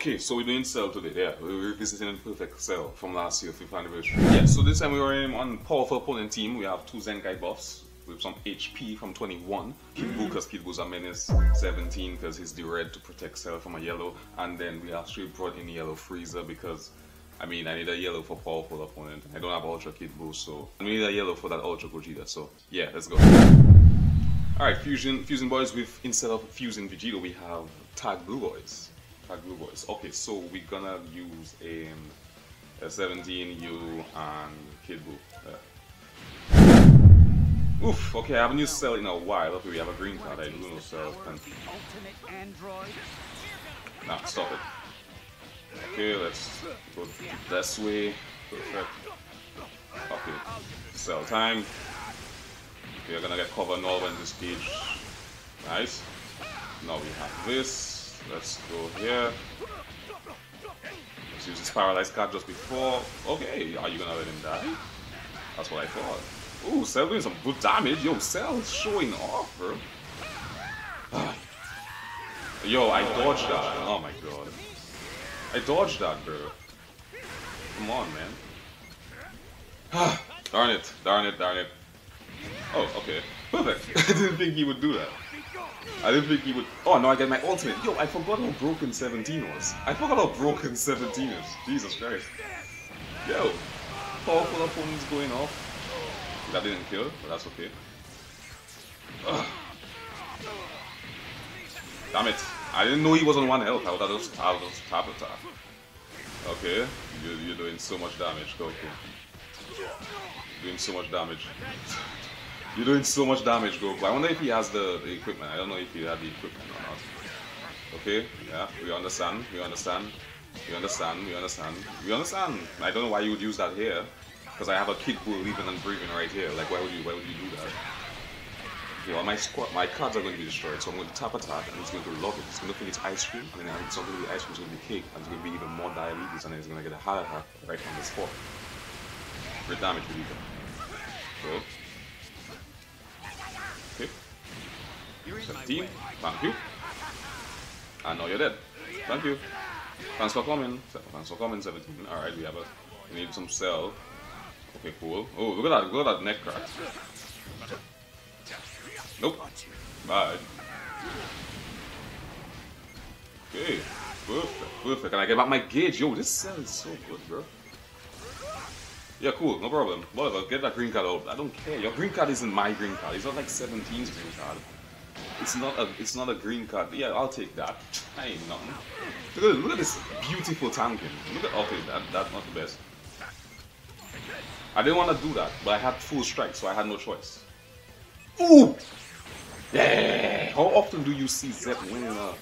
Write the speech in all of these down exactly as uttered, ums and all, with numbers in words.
Okay, so we're doing Cell today, yeah. We're revisiting the perfect Cell from last year's fifth anniversary. Yeah, so this time we are in on powerful opponent team. We have two Zenkai buffs with some H P from twenty-one. Kid Buu, because Kid Buu's a menace. seventeen, because he's the red to protect Cell from a yellow. And then we actually brought in yellow Frieza because, I mean, I need a yellow for powerful opponent. I don't have Ultra Kid Buu, so I need a yellow for that Ultra Gogeta, so yeah, let's go. Alright, fusion, fusion boys, with instead of fusing Vegeta, we have tag blue boys. Tag blue boys. Okay, so we're gonna use a, a seventeen, you, and Kid Buu. Uh. Oof, okay, I haven't used Cell in a while. Okay, we have a green card, I do know Cell. Nah, stop it. Okay, let's go this way. Perfect. Okay, Cell time. Okay, we're gonna get covered all in this stage. Nice. Now we have this. Let's go here. Let's use this paralyzed card just before. Okay, are you gonna let him die? That's what I thought. Ooh, Cell doing some good damage. Yo, Cell's showing off, bro. Yo, I dodged that. Oh my god. I dodged that, bro. Come on, man. Darn it, darn it, darn it. Oh, okay. Perfect. I didn't think he would do that. I didn't think he would... Oh, now I get my ultimate. Yo, I forgot how broken seventeen was. I forgot how broken seventeen is. Jesus Christ. Yo. Powerful opponents going off. That didn't kill, but that's okay. Ugh. Damn it. I didn't know he was on one health. I would have just tap attack. Okay, you're, you're doing so much damage, Goku. Doing so much damage. You're doing so much damage, Goku. I wonder if he has the, the equipment. I don't know if he had the equipment or not. Okay, yeah, we understand, we understand, we understand, we understand, we understand. I don't know why you would use that here, because I have a Kid Buu leaving and breathing right here. Like, why would you, why would you do that? Well, my squad, my cards are going to be destroyed, so I'm going to tap attack and it's going to log it. It's going to think it's ice cream, and then it's not going to be ice cream, it's going to be cake, and it's going to be even more diabetes, and then it's going to get a heart attack right on the spot. Great damage, Vegeta. Cool. Okay. seventeen. Thank you. And now you're dead. Thank you. Thanks for coming. Thanks for coming, seventeen. Alright, we have a. We need some Cell. Okay, cool. Oh, look at that. Look at that neck crack. Nope. Bad. Okay. Perfect. Perfect. Can I get back my gauge? Yo, this Cell is so good, bro. Yeah, cool. No problem. Whatever. Get that green card out. I don't care. Your green card isn't my green card. It's not like seventeen's green card. It's not a. It's not a green card. Yeah, I'll take that. I ain't nothing. Look at, look at this beautiful tanking. Look at. Okay, that that's not the best. I didn't want to do that, but I had full strike, so I had no choice. Ooh! Yeah! How often do you see Zed winner? Uh,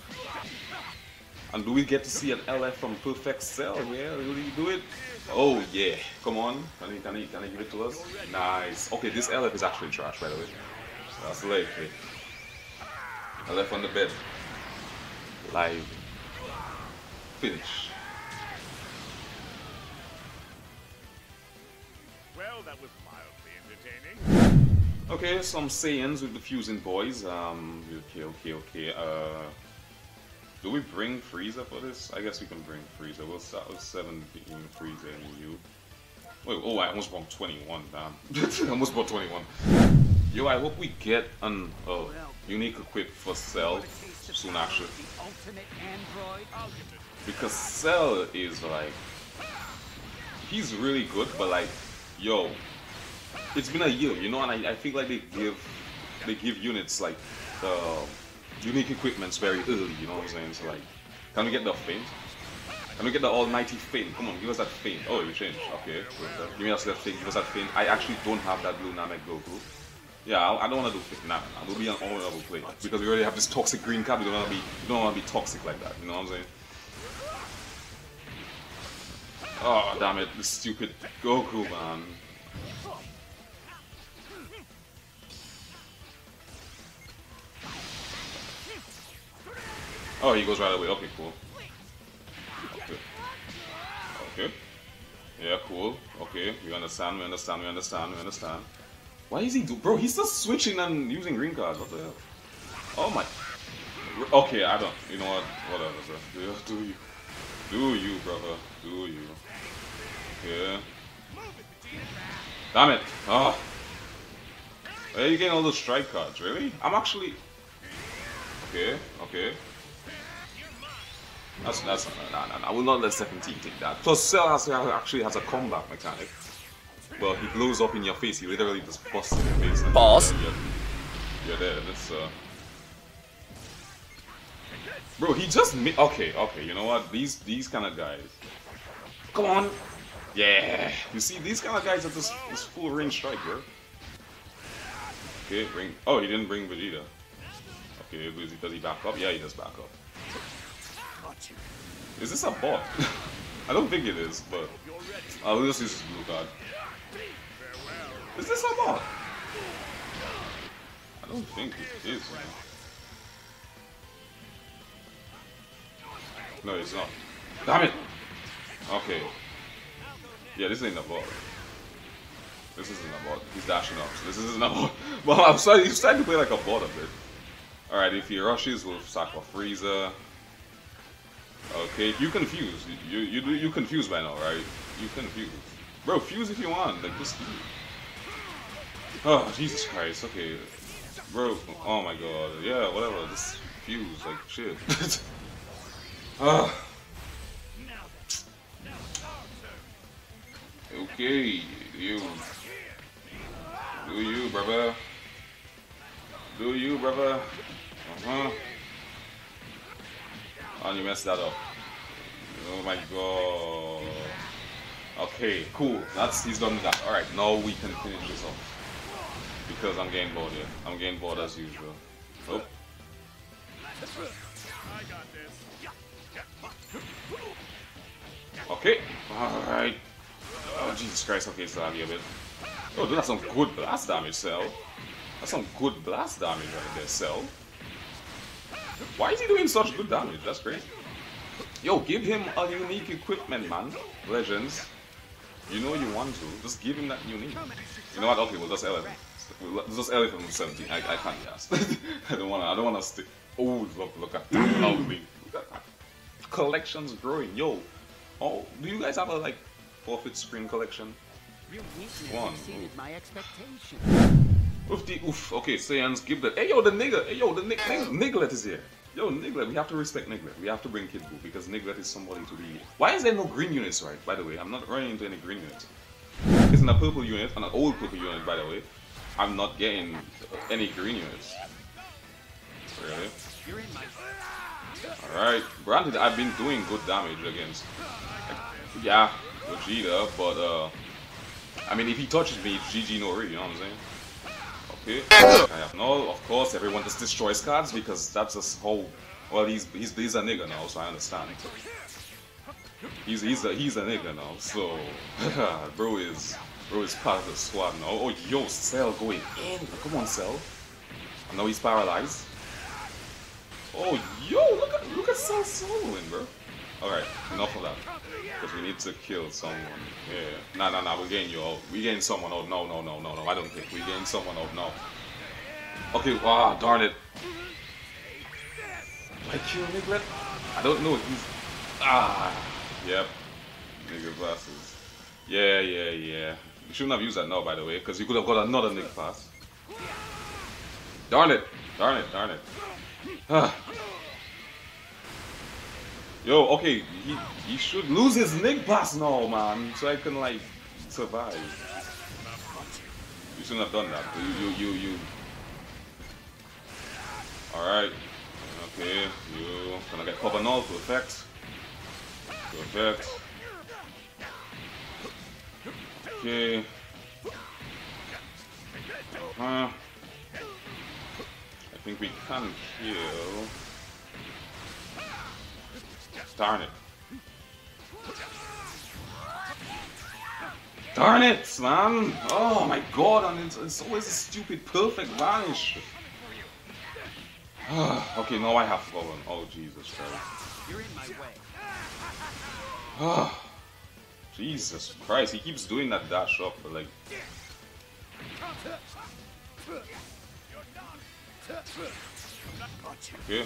and do we get to see an L F from Perfect Cell? Yeah, really do it? Oh yeah. Come on. Can he, can he, can he give it to us? Nice. Okay, this L F is actually trash, by the way. That's late. L F on the bed. Live. Finish. Well, that was mildly entertaining. Okay, some Saiyans with the fusing boys. Um, okay, okay, okay. Uh, do we bring Frieza for this? I guess we can bring Frieza. We'll start with seventeen Frieza and you. Wait, oh, I almost bought twenty-one. Damn, I almost bought twenty-one. Yo, I hope we get an uh, unique equip for Cell soon, actually, because Cell is like, he's really good, but like, yo. It's been a year, you know, and I, I feel like they give they give units like the uh, unique equipments very early, you know what I'm saying? So like, can we get the faint? Can we get the almighty faint? Come on, give us that faint. Oh, we changed. Okay, good. Give me that faint. Give us that faint. I actually don't have that blue Namek Goku. Yeah, I, I don't want to do faint. Nah, I will be an honorable play because we already have this toxic green card. We don't want to be we don't want to be toxic like that. You know what I'm saying? Oh damn it, this stupid Goku, man. Oh, he goes right away. Okay, cool. Okay. Okay. Yeah, cool. Okay, we understand, we understand, we understand, we understand. Why is he do- Bro, he's still switching and using green cards. What the hell? Oh my- Okay, I don't- You know what? Whatever, sir. Do you? Do you, brother? Do you? Yeah. Damn it! Oh. Where are you getting all those strike cards? Really? I'm actually. Okay. Okay. That's that's no no no. I will not let seventeen take that. Plus, Cell has, actually has a comeback mechanic. Well, he blows up in your face. He literally just busts in your face. Boss. You're, you're there. That's uh. Bro, he just made. Okay, okay. You know what? These these kind of guys. Come on. Yeah. You see, these kind of guys are just this full range strike, bro. Okay, bring. Oh, he didn't bring Vegeta. Okay, does he back up? Yeah, he does back up. Is this a bot? I don't think it is, but I'll just use this blue card. Is this a bot? I don't think it is. No, it's not. Damn it! Okay. Yeah, this ain't a bot. This isn't a bot. He's dashing up, so this isn't a bot. Well, I'm sorry, he's starting to play like a bot a bit. Alright, if he rushes, we'll sack off Frieza. Okay, you confuse. You you you confuse by now, right? You confuse. Bro, fuse if you want. Like just. Oh Jesus Christ! Okay, bro. Oh my God. Yeah, whatever. Just fuse like shit. Ah. Okay, you. Do you, brother? Do you, brother? Uh huh. Oh, you messed that up. Oh my God. Okay, cool. That's he's done with that. All right, now we can finish this off because I'm getting bored here. I'm getting bored as usual. Oh. Okay. All right. Oh Jesus Christ. Okay, so I'm here a bit. Oh, dude, that's some good blast damage, Cell. That's some good blast damage right there, Cell. Why is he doing such good damage? That's great. Yo, give him a unique equipment, man. Legends. You know you want to. Just give him that unique. You know what? Okay, we'll just L F. We'll just L F him with seventeen. I, I can't guess. I don't wanna. I don't wanna stick. Oh, look, look at that. Lovely. Look at that. Collection's growing. Yo. Oh, do you guys have a like forfeit screen collection? One. Ooh. Oof the oof. Okay, Saiyans, give that. Hey yo, the nigga. Hey yo, the nig Niglet is here. Yo, Niglet. We have to respect Niglet. We have to bring Kid Buu because Niglet is somebody to be. Why is there no green units, right? By the way, I'm not running into any green units. It's in a purple unit, an old purple unit, by the way. I'm not getting any green units. Really? All right. Granted, I've been doing good damage against. Like, yeah, Gogeta, but uh, I mean, if he touches me, it's G G no really. You know what I'm saying? Okay. I have no, of course, everyone just destroys cards because that's just how. Well, he's he's he's a nigga now, so I understand. He's he's a he's a nigga now, so bro is bro is part of the squad now. Oh yo, Cell going in. Come on, Cell. And now he's paralyzed. Oh yo, look at look at Cell soloing, bro. All right, enough of that. Because we need to kill someone. Yeah. Nah, nah, nah. We're getting you out. We're getting someone out. No, no, no, no, no. I don't think we're getting someone out. No. Okay. Ah, darn it. Did I kill Niglet? I don't know. He's... Ah. Yep. Nigga passes. Yeah, yeah, yeah. You shouldn't have used that now, by the way, because you could have got another Niglet pass. Darn it. Darn it. Darn it. Ah. Yo, okay, he, he should lose his Nig Pass now, man, so I can, like, survive. You shouldn't have done that. You, you, you, you. Alright. Okay, you. Gonna get Pop and all to effect. To effect. Okay. Uh-huh. I think we can kill. Darn it. Darn it, man! Oh my God, and it's, it's always a stupid perfect vanish. Okay, now I have fallen. Oh, Jesus Christ. You're in my way. Jesus Christ, he keeps doing that dash up, but like... Okay.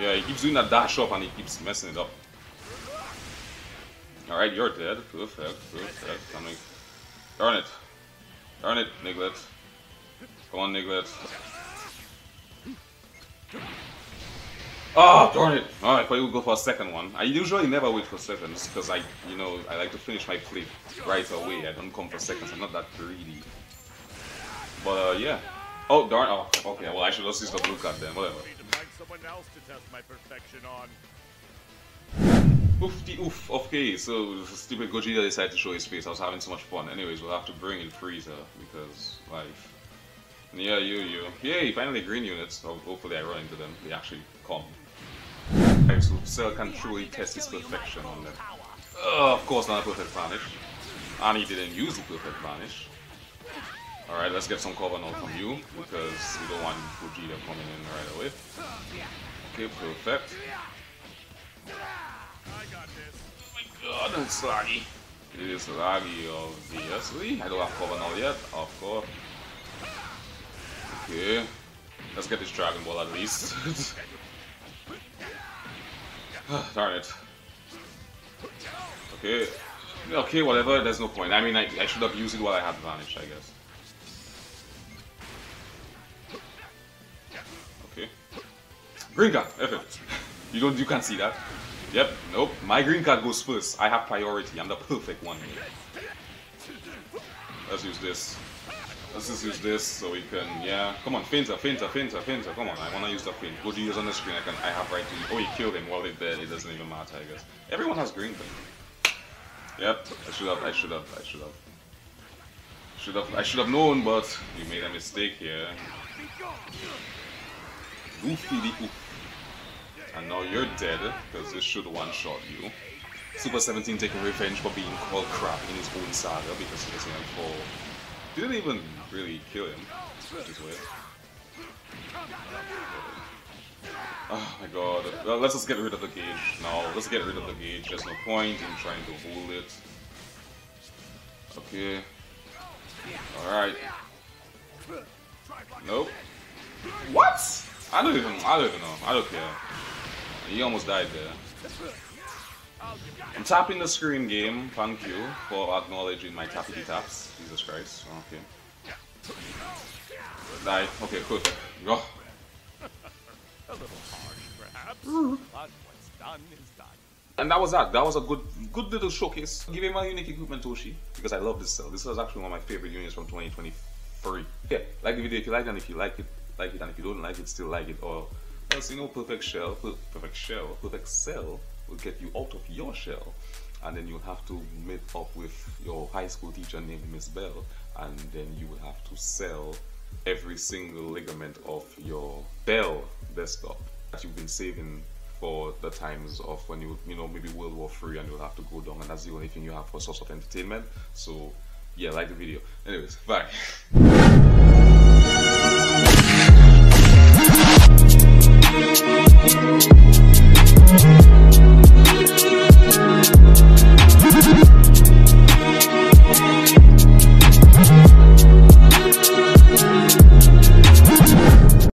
Yeah, he keeps doing that dash up and he keeps messing it up. Alright, you're dead. Perfect, perfect. Coming. Darn it. Darn it, Niglet. Go on, Niglet. Oh, darn it! Alright, I will go for a second one. I usually never wait for seconds, because I, you know, I like to finish my flip right away. I don't come for seconds, I'm not that greedy. But, uh, yeah. Oh, darn, oh, okay, well, I should also use the blue card then, whatever. Oof the oof, okay, so stupid Gogeta decided to show his face. I was having so much fun. Anyways, we'll have to bring in Frieza, because life. Yeah, you, you. Yay, finally green units. Oh, hopefully I run into them. They actually come. Alright, so Cell can truly test his perfection on them. Uh, of course, not a perfect vanish. And he didn't use the perfect vanish. Alright, let's get some cover now from you, because we don't want Gogeta coming in right away. Okay, perfect. I got this. Oh my god, it's laggy. It is laggy, obviously. I don't have cover now yet, of course. Okay, let's get this Dragon Ball at least. Darn it. Okay, okay, whatever, there's no point. I mean, I, I should have used it while I had Vanish, I guess. Okay. Green card, effort. You don't, you can't see that. Yep, nope, my green card goes first. I have priority, I'm the perfect one here. Let's use this. Let's just use this so we can, yeah. Come on, Finta, Finta, Finta, Finta, come on, I wanna use the Finta. Gogeta's on the screen, I can, I have right to, oh, he killed him while they're dead, it doesn't even matter, I guess. Everyone has green thing. Yep, I should have, I should have, I should have. Should have, I should have known, but we made a mistake here. Goofy the oof. And now you're dead, because this should one-shot you. Super seventeen taking revenge for being called crap in his own saga, because he doesn't fall. Didn't even really kill him, which is weird. Oh my god, well, let's just get rid of the gauge now. Let's get rid of the gauge, there's no point in trying to hold it. Okay. Alright. Nope. What? I don't even, I don't even know, I don't care. He almost died there. I'm tapping the screen, game, thank you for acknowledging my tappity taps. Jesus Christ, okay. Die, okay, good. Go. A little harsh, perhaps, but what's done is done. And that was that, that was a good good little showcase. Give me my unique equipment, Toshi, because I love this cell. This was actually one of my favorite units from twenty twenty-three. Yeah, like the video if you like it, and if you like it, like it, and if you don't like it, still like it, or else, you know, perfect shell, perfect shell, perfect cell will get you out of your shell, and then you'll have to meet up with your high school teacher named Miss Bell, and then you will have to sell every single ligament of your Bell desktop that you've been saving for the times of when you, you know, maybe World War Three, and you'll have to go down, and that's the only thing you have for source of entertainment. So yeah, like the video. Anyways, bye.